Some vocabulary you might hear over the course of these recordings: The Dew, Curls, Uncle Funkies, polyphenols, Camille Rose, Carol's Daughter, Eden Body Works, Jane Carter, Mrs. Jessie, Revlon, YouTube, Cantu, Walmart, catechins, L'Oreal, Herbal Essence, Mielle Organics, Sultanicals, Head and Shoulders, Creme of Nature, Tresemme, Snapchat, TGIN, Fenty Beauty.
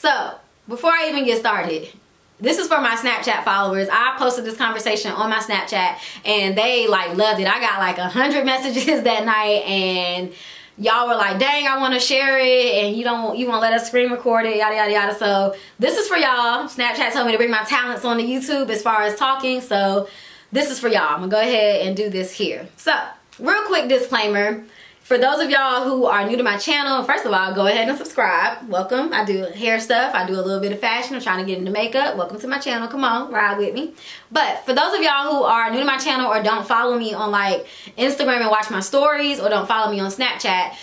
So before I even get started, this is for my Snapchat followers. I posted this conversation on my Snapchat and they like loved it. I got like 100 messages that night and y'all were like, dang, I want to share it and you won't let us screen record it, yada yada yada. So this is for y'all. Snapchat told me to bring my talents on to YouTube as far as talking, so this is for y'all. I'm gonna go ahead and do this here. So real quick disclaimer for those of y'all who are new to my channel. First of all, go ahead and subscribe. Welcome. I do hair stuff, I do a little bit of fashion, I'm trying to get into makeup. Welcome to my channel, come on, ride with me. But for those of y'all who are new to my channel or don't follow me on like Instagram and watch my stories or don't follow me on Snapchat,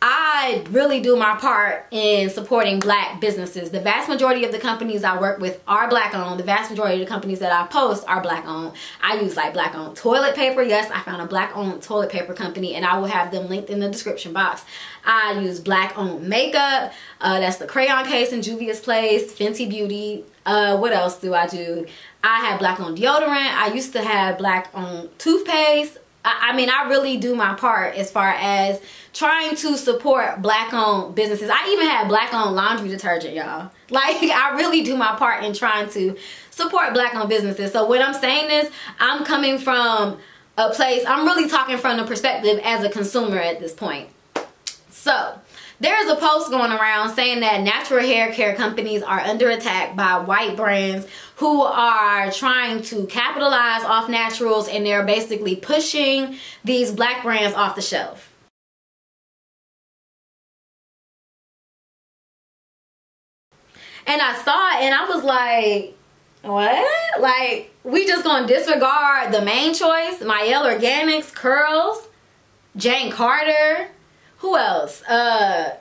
I really do my part in supporting Black businesses. The vast majority of the companies I work with are Black owned. The vast majority of the companies that I post are Black owned. I use like Black owned toilet paper. Yes, I found a Black owned toilet paper company and I will have them linked in the description box. I use Black owned makeup. That's the Crayon Case and Juvia's Place, Fenty Beauty. What else do? I have Black owned deodorant. I used to have Black owned toothpaste. I mean, I really do my part as far as trying to support Black-owned businesses. I even had Black-owned laundry detergent, y'all. Like, I really do my part in trying to support Black-owned businesses. So when I'm saying this, I'm coming from a place, I'm really talking from the perspective as a consumer at this point. So there is a post going around saying that natural hair care companies are under attack by white brands who are trying to capitalize off naturals, and they're basically pushing these Black brands off the shelf. And I saw it and I was like, what? Like, we just gonna disregard the Mane Choice, Mielle Organics, Curls, Jane Carter, who else?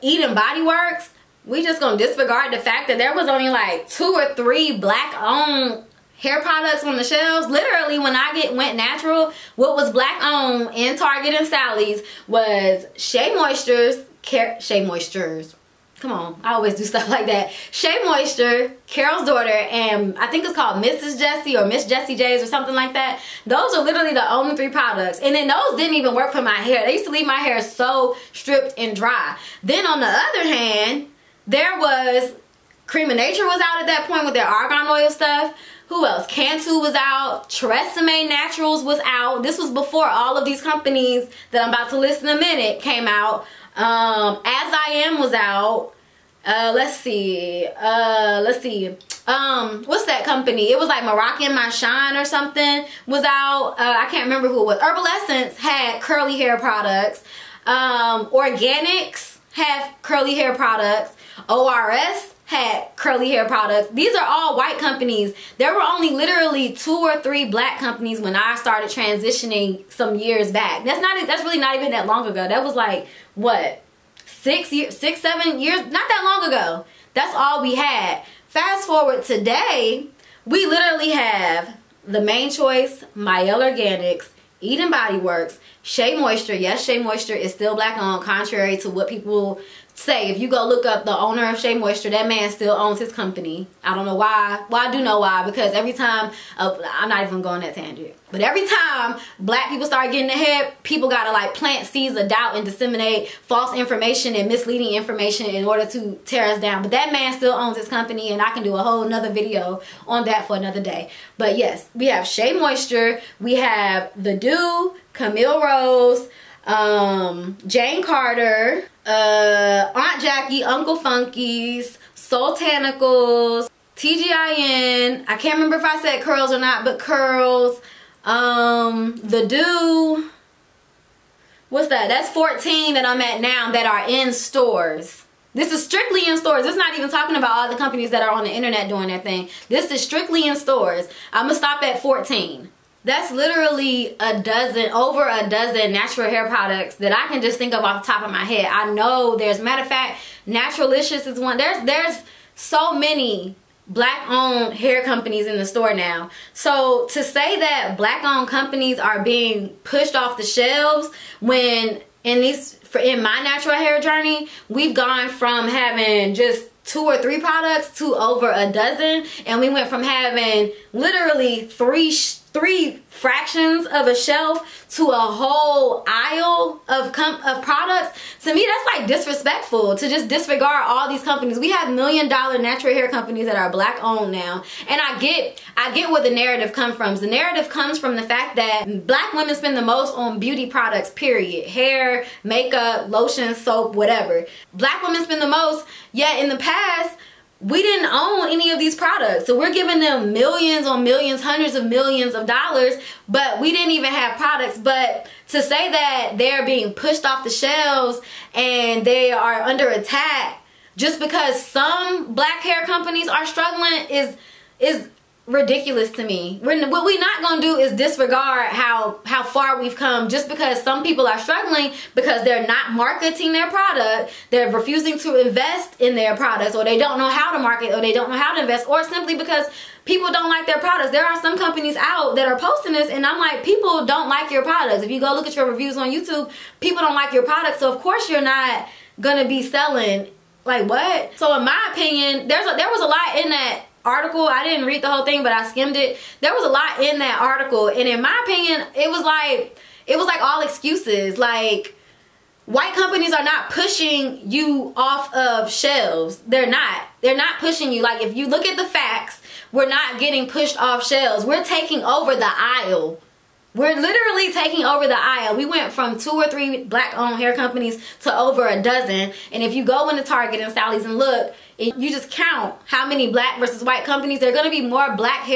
Eden Body Works. We just gonna disregard the fact that there was only like 2 or 3 Black-owned hair products on the shelves. Literally, when I went natural, what was Black-owned in Target and Sally's was Shea Moisture's. Come on, I always do stuff like that. Shea Moisture, Carol's Daughter, and I think it's called Mrs. Jessie or Miss Jessie J's or something like that. Those are literally the only 3 products. And then those didn't even work for my hair. They used to leave my hair so stripped and dry. Then on the other hand, there was Creme of Nature was out at that point with their argan oil stuff. Who else? Cantu was out. Tresemme Naturals was out. This was before all of these companies that I'm about to list in a minute came out. As I Am was out. What's that company? It was like Moroccan My Shine or something was out. I can't remember who it was. Herbal Essence had curly hair products. Organics had curly hair products. ORS had curly hair products. These are all white companies. There were only literally 2 or 3 Black companies when I started transitioning some years back. That's really not even that long ago. That was like, what, 6, 7 years? Not that long ago. That's all we had. Fast forward today, we literally have the Mane Choice, Mielle Organics, Eden Body Works, Shea Moisture. Yes, Shea Moisture is still Black owned, contrary to what people say. If you go look up the owner of Shea Moisture, that man still owns his company. I don't know why. Well, I do know why, because every time I'm not even going that tangent, but every time Black people start getting ahead, people gotta like plant seeds of doubt and disseminate false information and misleading information in order to tear us down. But that man still owns his company, and I can do a whole nother video on that for another day. But yes, we have Shea Moisture, we have The Dew, Camille Rose, Jane Carter, Aunt Jackie, Uncle Funkies, Sultanicals, TGIN. I can't remember if I said Curls or not, but Curls, The Dew. What's that? That's 14 that I'm at now that are in stores. This is strictly in stores. It's not even talking about all the companies that are on the internet doing their thing. This is strictly in stores. I'm gonna stop at 14. That's literally over a dozen natural hair products that I can just think of off the top of my head. I know there's, matter of fact, Naturalicious is one. There's so many Black-owned hair companies in the store now. So to say that Black-owned companies are being pushed off the shelves when in my natural hair journey, we've gone from having just 2 or 3 products to over a dozen, and we went from having literally 3 three fractions of a shelf to a whole aisle of products, to me that's like disrespectful, to just disregard all these companies. We have $1 million natural hair companies that are black owned now, and I get where the narrative comes from. The narrative comes from the fact that black women spend the most on beauty products, period. Hair, makeup, lotion, soap, whatever. Black women spend the most, yet in the past we didn't own any of these products. So we're giving them millions on millions, hundreds of millions of dollars, but we didn't even have products. But to say that they're being pushed off the shelves and they are under attack just because some black hair companies are struggling is ridiculous to me. What we're not gonna do is disregard how far we've come just because some people are struggling because they're not marketing their product, they're refusing to invest in their products, or they don't know how to market, or they don't know how to invest, or simply because people don't like their products. There are some companies out that are posting this and I'm like, people don't like your products. If you go look at your reviews on YouTube, people don't like your products, so of course you're not gonna be selling. Like, what? So in my opinion, there was a lot in that article. I didn't read the whole thing, but I skimmed it. There was a lot in that article, and in my opinion it was like all excuses. Like, white companies are not pushing you off of shelves. They're not pushing you. Like, if you look at the facts, we're not getting pushed off shelves. We're taking over the aisle. We're literally taking over the aisle. We went from 2 or 3 black-owned hair companies to over a dozen. And if you go into Target and Sally's and look, and you just count how many black versus white companies, there are going to be more black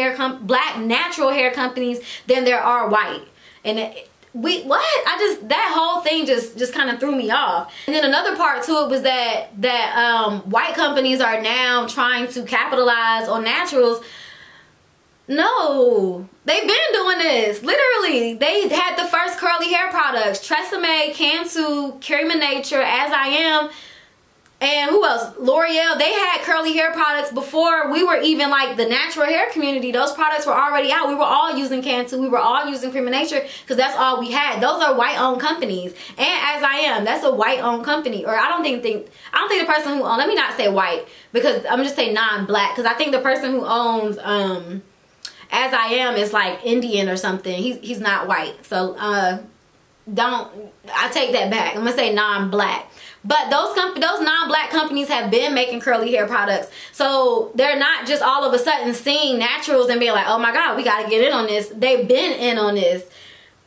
natural hair companies than there are white. And that whole thing just kind of threw me off. And then another part to it was that white companies are now trying to capitalize on naturals. No, they've been doing this. Literally, they had the first curly hair products: Tresemme, Cantu, Creme of Nature, As I Am, and who else? L'Oreal. They had curly hair products before we were even like the natural hair community. Those products were already out. We were all using Cantu. We were all using Creme of Nature because that's all we had. Those are white-owned companies. And As I Am, that's a white-owned company. Or I don't think the person who owned. Let me not say white, because I'm just saying non-black, because I think the person who owns As I Am is like Indian or something. He's not white. So I take that back. I'm gonna say non-black. But those non-black companies have been making curly hair products. So they're not just all of a sudden seeing naturals and being like, oh my God, we gotta get in on this. They've been in on this.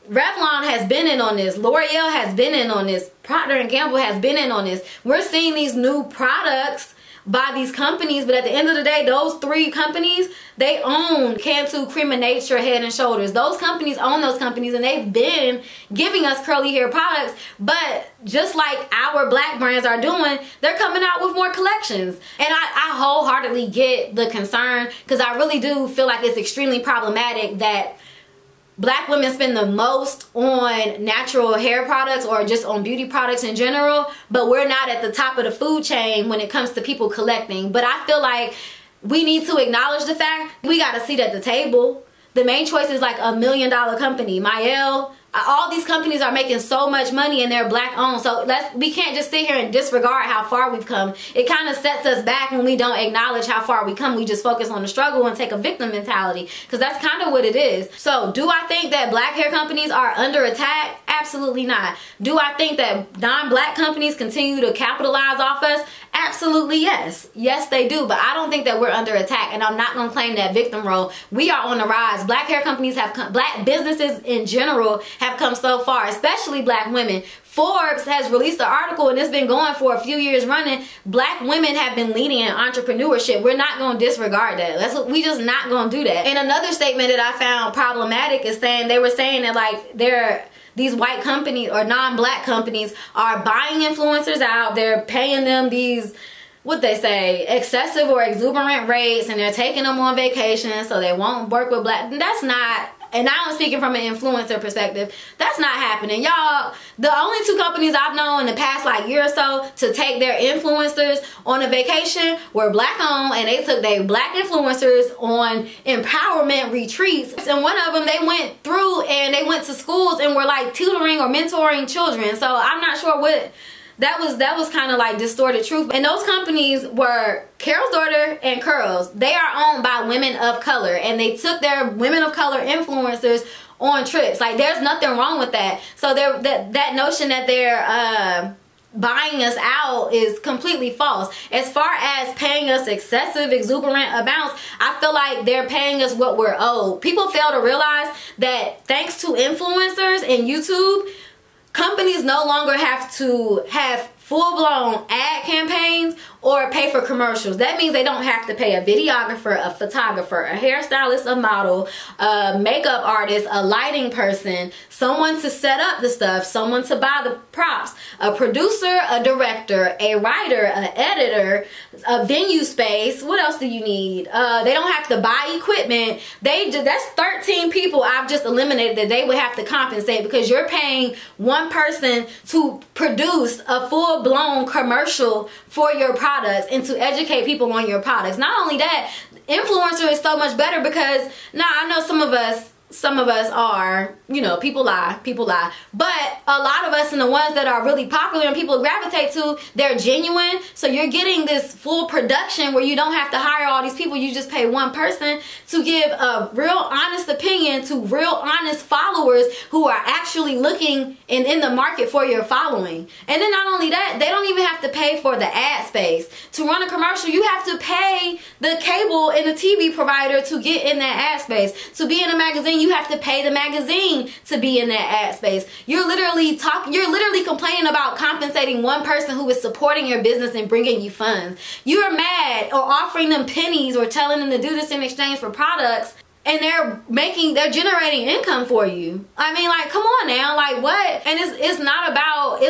Revlon has been in on this. L'Oreal has been in on this. Procter & Gamble has been in on this. We're seeing these new products by these companies, but at the end of the day, those three companies, they own Cantu, Creme of Nature, Head and Shoulders. Those companies own those companies, and they've been giving us curly hair products. But just like our black brands are doing, they're coming out with more collections. And I wholeheartedly get the concern, because I really do feel like it's extremely problematic that black women spend the most on natural hair products, or just on beauty products in general, but we're not at the top of the food chain when it comes to people collecting. But I feel like we need to acknowledge the fact we got a seat at the table. The Mane Choice is like $1 million company. Mielle, all these companies are making so much money and they're black owned. So we can't just sit here and disregard how far we've come. It kind of sets us back when we don't acknowledge how far we come. We just focus on the struggle and take a victim mentality, because that's kind of what it is. So do I think that black hair companies are under attack? Absolutely not. Do I think that non-black companies continue to capitalize off us? Absolutely yes. Yes, they do. But I don't think that we're under attack, and I'm not going to claim that victim role. We are on the rise. Black hair companies have come, black businesses in general have come so far, especially black women. Forbes has released an article, and it's been going for a few years running. Black women have been leading in entrepreneurship. We're not going to disregard that. We just not going to do that. And another statement that I found problematic is saying, they were saying that like these white companies or non-black companies are buying influencers out. They're paying them these, what they say, excessive or exuberant rates, and they're taking them on vacation so they won't work with black. That's not, and now I'm speaking from an influencer perspective, that's not happening. Y'all, the only two companies I've known in the past like year or so to take their influencers on a vacation were black owned, and they took their black influencers on empowerment retreats. And one of them, they went through and they went to schools and were like tutoring or mentoring children. So I'm not sure what that was kind of like distorted truth. And those companies were Carol's Daughter and Curls. They are owned by women of color, and they took their women of color influencers on trips. Like, there's nothing wrong with that. So that notion that they're buying us out is completely false. As far as paying us excessive, exuberant amounts, I feel like they're paying us what we're owed. People fail to realize that thanks to influencers and YouTube, companies no longer have to have full-blown ad campaigns or pay for commercials. That means they don't have to pay a videographer, a photographer, a hairstylist, a model, a makeup artist, a lighting person, someone to set up the stuff, someone to buy the props, a producer, a director, a writer, an editor, a venue space. What else do you need? They don't have to buy equipment. That's 13 people I've just eliminated that they would have to compensate, because you're paying one person to produce a full blown commercial for your products and to educate people on your products. Not only that, influencer is so much better because now I know some of us are, you know, people lie, but a lot of us, and the ones that are really popular and people gravitate to, they're genuine. So you're getting this full production where you don't have to hire all these people. You just pay one person to give a real honest opinion to real honest followers who are actually looking and in the market for your following. And then not only that, they don't even have to pay for the ad space. To run a commercial, you have to pay the cable and the TV provider to get in that ad space. To be in a magazine, you have to pay the magazine to be in that ad space. You're literally complaining about compensating one person who is supporting your business and bringing you funds. You're mad or offering them pennies or telling them to do this in exchange for products, and they're generating income for you. I mean, like, come on now, like, what? And it's not about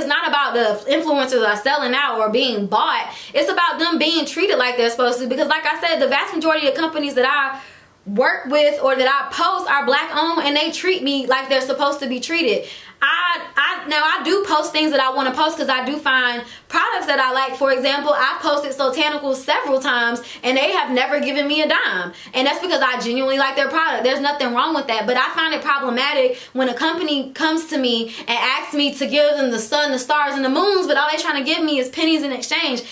the influencers are selling out or being bought. It's about them being treated like they're supposed to, because like I said, the vast majority of companies that I work with or that I post are black owned, and they treat me like they're supposed to be treated. Now I do post things that I want to post because I do find products that I like. For example, I've posted Sultanicals several times and they have never given me a dime, and that's because I genuinely like their product. There's nothing wrong with that, but I find it problematic when a company comes to me and asks me to give them the sun, the stars, and the moons, but all they're trying to give me is pennies in exchange.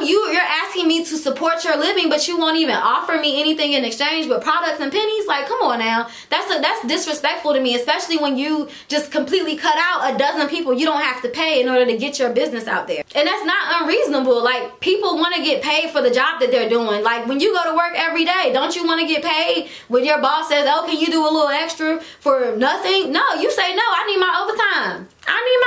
You're asking me to support your living, but you won't even offer me anything in exchange but products and pennies. Like, come on now, that's disrespectful to me, especially when you just completely cut out a dozen people you don't have to pay in order to get your business out there. And that's not unreasonable. Like, people want to get paid for the job that they're doing. Like, when you go to work every day, don't you want to get paid when your boss says, oh, can you do a little extra for nothing? No, you say, no, I need my overtime. I need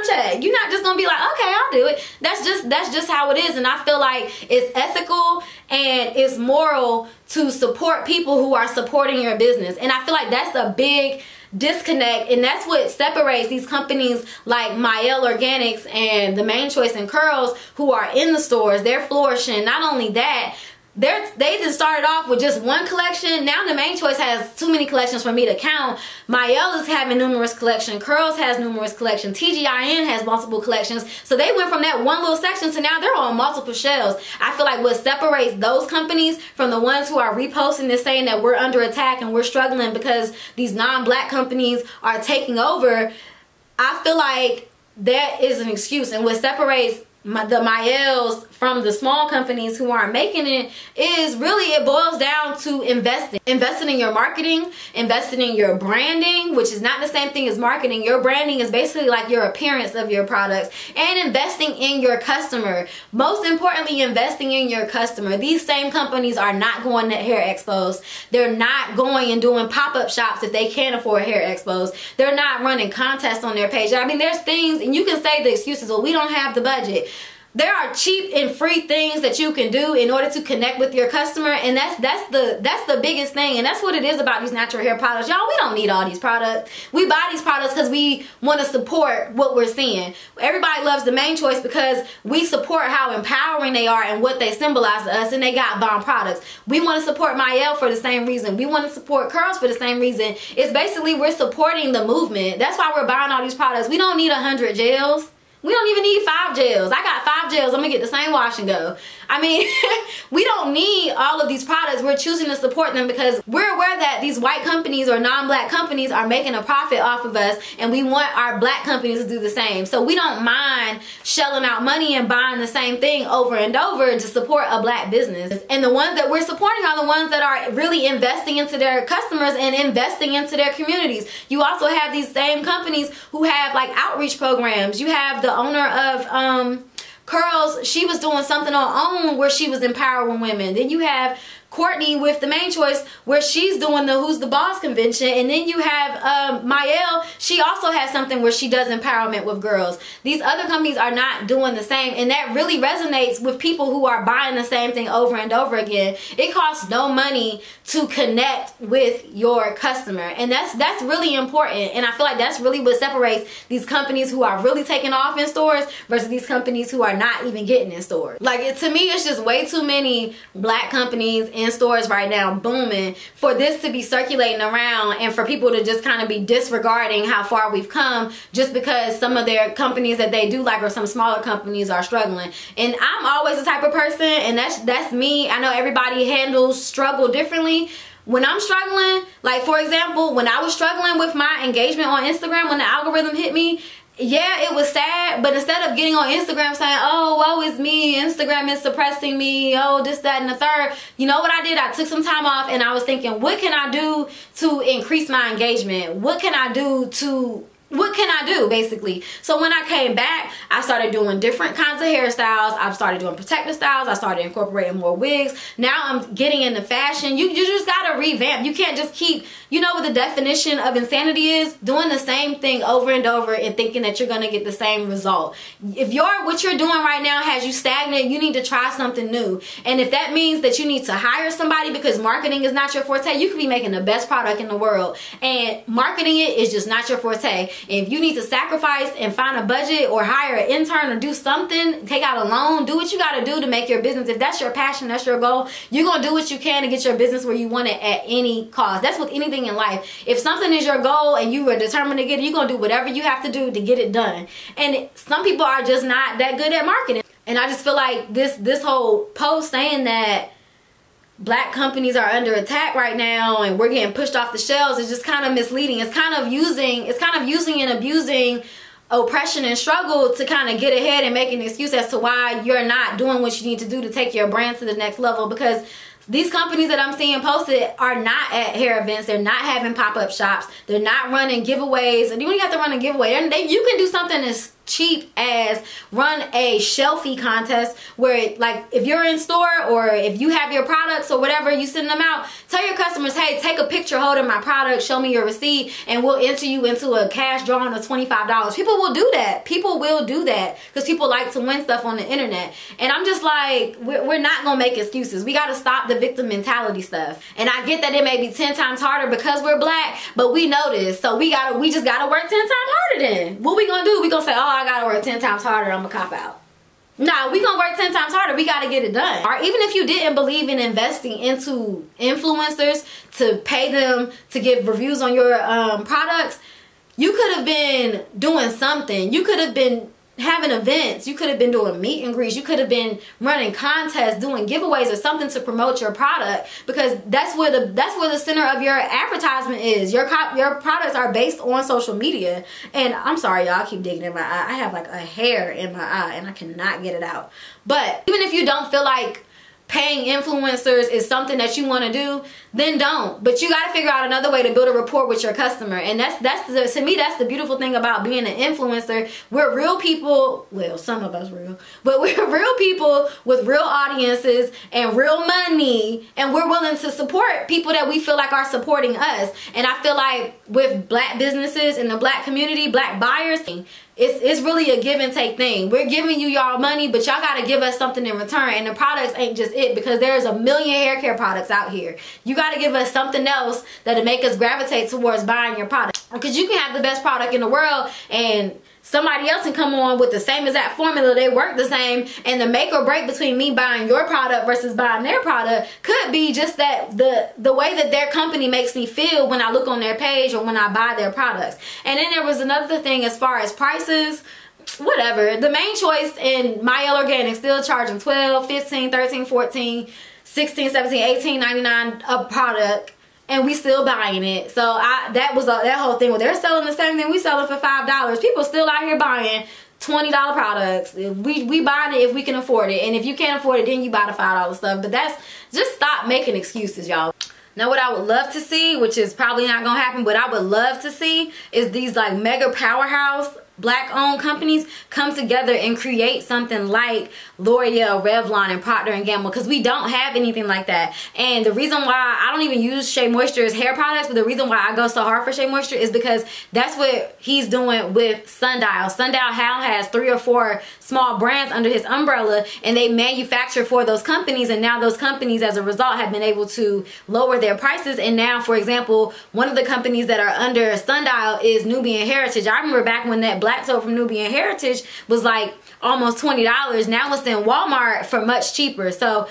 my overtime check. You're not just gonna be like, okay, I'll do it. That's just how it is. And I feel like it's ethical and it's moral to support people who are supporting your business. And I feel like that's a big disconnect, and that's what separates these companies like Mielle Organics and the Mane Choice and Curls, who are in the stores. They're flourishing. Not only that, they just started off with just one collection. Now the Mane Choice has too many collections for me to count. Mielle is having numerous collections. Curls has numerous collections. TGIN has multiple collections. So they went from that one little section to now they're on multiple shelves. I feel like what separates those companies from the ones who are reposting this, saying that we're under attack and we're struggling because these non-black companies are taking over, I feel like that is an excuse. And what separates the Mielles from the small companies who aren't making it is really, it boils down to investing. Investing in your marketing, investing in your branding, which is not the same thing as marketing. Your branding is basically like your appearance of your products, and investing in your customer. Most importantly, investing in your customer. These same companies are not going to hair expos. They're not going and doing pop-up shops if they can't afford hair expos. They're not running contests on their page. I mean, there's things, and you can say the excuses, well, we don't have the budget. There are cheap and free things that you can do in order to connect with your customer, and that's the biggest thing. And that's what it is about these natural hair products. Y'all, we don't need all these products. We buy these products because we want to support what we're seeing. Everybody loves the Mane Choice because we support how empowering they are and what they symbolize to us, and they got bomb products. We want to support Mielle for the same reason. We want to support Curls for the same reason. It's basically, we're supporting the movement. That's why we're buying all these products. We don't need 100 gels. We don't even need 5 gels. I got 5 gels. I'm gonna get the same wash and go. I mean, we don't need all of these products. We're choosing to support them because we're aware that these white companies or non-black companies are making a profit off of us, and we want our black companies to do the same. So we don't mind shelling out money and buying the same thing over and over to support a black business. And the ones that we're supporting are the ones that are really investing into their customers and investing into their communities. You also have these same companies who have like outreach programs. You have the owner of Curls. She was doing something on OWN where she was empowering women. Then you have Courtney with the Mane Choice where she's doing the Who's the Boss convention. And then you have Mielle. She also has something where she does empowerment with girls. These other companies are not doing the same, and that really resonates with people who are buying the same thing over and over again. It costs no money to connect with your customer, and that's really important. And I feel like that's really what separates these companies who are really taking off in stores versus these companies who are not even getting in stores. Like, to me, it's just way too many black companies in stores right now booming for this to be circulating around and for people to just kind of be disregarding how far we've come just because some of their companies that they do like or some smaller companies are struggling. And I'm always the type of person, and that's me. I know everybody handles struggle differently. When I'm struggling, like for example, when I was struggling with my engagement on Instagram when the algorithm hit me, yeah, it was sad, but instead of getting on Instagram saying, oh, woe is me, Instagram is suppressing me, oh, this, that, and the third, you know what I did? I took some time off and I was thinking, what can I do to increase my engagement? What can I do to... what can I do, basically? So when I came back, I started doing different kinds of hairstyles. I started doing protective styles. I started incorporating more wigs. Now I'm getting into fashion. You just gotta revamp. You can't just keep, you know what the definition of insanity is? Doing the same thing over and over and thinking that you're gonna get the same result. If what you're doing right now has you stagnant, you need to try something new. And if that means that you need to hire somebody because marketing is not your forte, you could be making the best product in the world, and marketing it is just not your forte. If you need to sacrifice and find a budget or hire an intern or do something, take out a loan, do what you got to do to make your business. If that's your passion, that's your goal, you're going to do what you can to get your business where you want it at any cost. That's with anything in life. If something is your goal and you are determined to get it, you're going to do whatever you have to do to get it done. And some people are just not that good at marketing. And I just feel like this whole post saying that black companies are under attack right now and we're getting pushed off the shelves is just kind of misleading. It's kind of using and abusing oppression and struggle to kind of get ahead and make an excuse as to why you're not doing what you need to do to take your brand to the next level, because these companies that I'm seeing posted are not at hair events. They're not having pop-up shops. They're not running giveaways. And you don't have to run a giveaway. You can do something as cheap as run a shelfie contest where, like, if you're in store or if you have your products or whatever, you send them out, tell your customers, hey, take a picture holding my product, show me your receipt, and we'll enter you into a cash drawing of $25. People will do that. People will do that because people like to win stuff on the internet. And I'm just like, we're not going to make excuses. We got to stop the victim mentality stuff. And I get that it may be 10 times harder because we're black, but we know this. So we just got to work 10 times harder then. What we going to do? We going to say, oh, I gotta work 10 times harder, I'm a cop out. Nah, we gonna work 10 times harder. We gotta get it done. Or even if you didn't believe in investing into influencers to pay them to give reviews on your products, you could have been doing something. You could have been having events. You could have been doing meet and greets. You could have been running contests, doing giveaways or something to promote your product, because that's where the center of your advertisement is. Your products are based on social media. And I'm sorry, y'all, I keep digging in my eye. I have like a hair in my eye and I cannot get it out. But even if you don't feel like paying influencers is something that you want to do, then don't. But you got to figure out another way to build a rapport with your customer. And to me that's the beautiful thing about being an influencer. We're real people. Well, some of us real, but we're real people with real audiences and real money, and we're willing to support people that we feel like are supporting us. And I feel like with black businesses and the black community, black buyers, it's really a give and take thing. We're giving you y'all money, but y'all gotta give us something in return. And the products ain't just it, because there's a million hair care products out here. You gotta give us something else that'll make us gravitate towards buying your product. Because you can have the best product in the world and somebody else can come on with the same exact formula, they work the same, and the make or break between me buying your product versus buying their product could be just that the way that their company makes me feel when I look on their page or when I buy their products. And then there was another thing as far as prices. whatever. The Mane Choice and Mielle Organics still charging $12, $15, $13, $14, $16, $17, $18.99 a product, and we still buying it. So that whole thing where they're selling the same thing we selling for $5. People still out here buying $20 products. We buying it if we can afford it, and if you can't afford it, then you buy the $5 stuff. But that's just, stop making excuses, y'all. Now what I would love to see, which is probably not gonna happen, but I would love to see, is these like mega powerhouse black owned companies come together and create something like L'Oreal, Revlon, and Procter & Gamble, because we don't have anything like that. And the reason why I don't even use Shea Moisture's hair products, but the reason why I go so hard for Shea Moisture is because that's what he's doing with Sundial. Sundial Hal has 3 or 4 small brands under his umbrella, and they manufacture for those companies, and now those companies as a result have been able to lower their prices. And now, for example, one of the companies that are under Sundial is Nubian Heritage. I remember back when that black soap from Nubian Heritage was like almost $20. Now it's in Walmart for much cheaper. So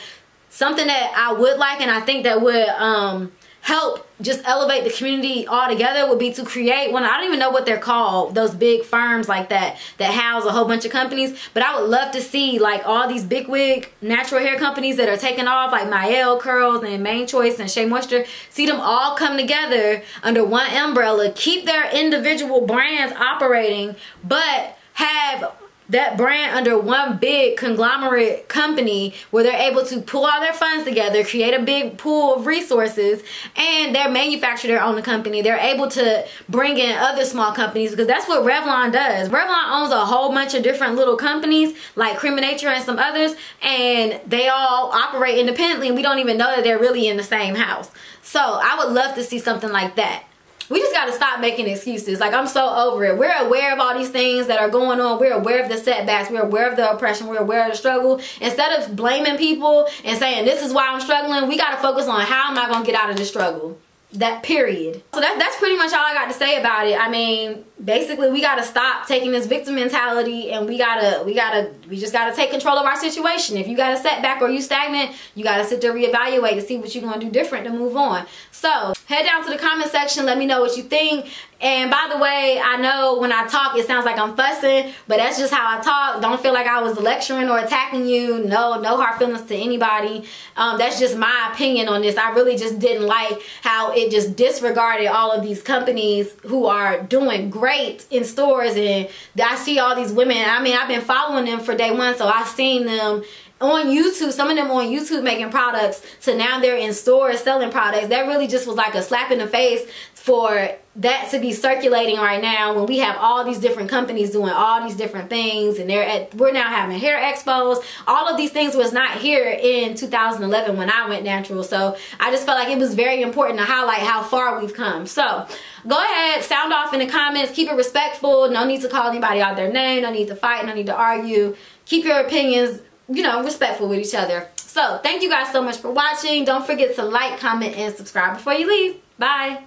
something that I would like, and I think that would help just elevate the community all together, would be to create one. I don't even know what they're called, those big firms like that that house a whole bunch of companies. But I would love to see like all these big wig natural hair companies that are taking off, like Mielle, Curls, and Mane Choice and Shea Moisture, see them all come together under one umbrella, keep their individual brands operating, but have that brand under one big conglomerate company where they're able to pull all their funds together, create a big pool of resources, and they manufacture their own company. They're able to bring in other small companies, because that's what Revlon does. Revlon owns a whole bunch of different little companies like Creme of Nature and some others, and they all operate independently, and we don't even know that they're really in the same house. So I would love to see something like that. We just got to stop making excuses. Like, I'm so over it. We're aware of all these things that are going on. We're aware of the setbacks. We're aware of the oppression. We're aware of the struggle. Instead of blaming people and saying, this is why I'm struggling, we got to focus on how am I going to get out of the struggle. That period. So that's pretty much all I got to say about it. I mean, basically, we got to stop taking this victim mentality, and we just got to take control of our situation. If you got a setback or you stagnant, you got to sit there, reevaluate, and see what you're going to do different to move on. So head down to the comment section, let me know what you think. And by the way, I know when I talk, it sounds like I'm fussing, but that's just how I talk. Don't feel like I was lecturing or attacking you. No hard feelings to anybody. That's just my opinion on this. I really just didn't like how it just disregarded all of these companies who are doing great in stores. And I see all these women. I mean, I've been following them for day one, so I've seen them on YouTube, some of them on YouTube making products, to now they're in stores selling products. That really just was like a slap in the face for that to be circulating right now, when we have all these different companies doing all these different things, and we're now having hair expos. All of these things was not here in 2011 when I went natural. So I just felt like it was very important to highlight how far we've come. So go ahead, sound off in the comments, keep it respectful. No need to call anybody out their name, no need to fight, no need to argue. Keep your opinions, you know, respectful with each other. So thank you guys so much for watching. Don't forget to like, comment, and subscribe before you leave. Bye.